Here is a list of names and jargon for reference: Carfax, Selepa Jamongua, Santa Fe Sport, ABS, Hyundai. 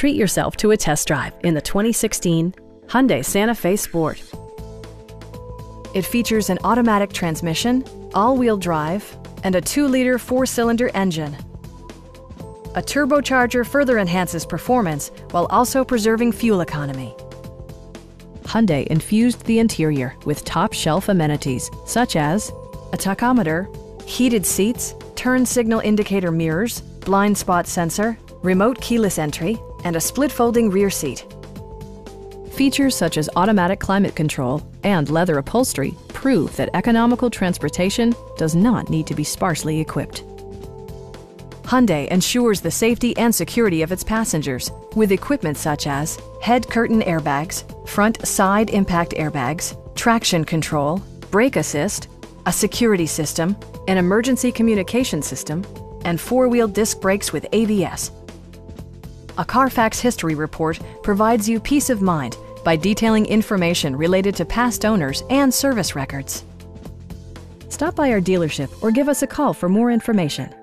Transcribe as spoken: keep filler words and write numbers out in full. Treat yourself to a test drive in the twenty sixteen Hyundai Santa Fe Sport. It features an automatic transmission, all-wheel drive, and a two liter four cylinder engine. A turbocharger further enhances performance while also preserving fuel economy. Hyundai infused the interior with top-shelf amenities such as a tachometer, heated seats, turn signal indicator mirrors, blind spot sensor, remote keyless entry, and a split-folding rear seat. Features such as automatic climate control and leather upholstery prove that economical transportation does not need to be sparsely equipped. Hyundai ensures the safety and security of its passengers with equipment such as head curtain airbags, front side impact airbags, traction control, brake assist, a security system, an emergency communication system, and four-wheel disc brakes with A B S. A Carfax history report provides you peace of mind by detailing information related to past owners and service records. Stop by our dealership or give us a call for more information.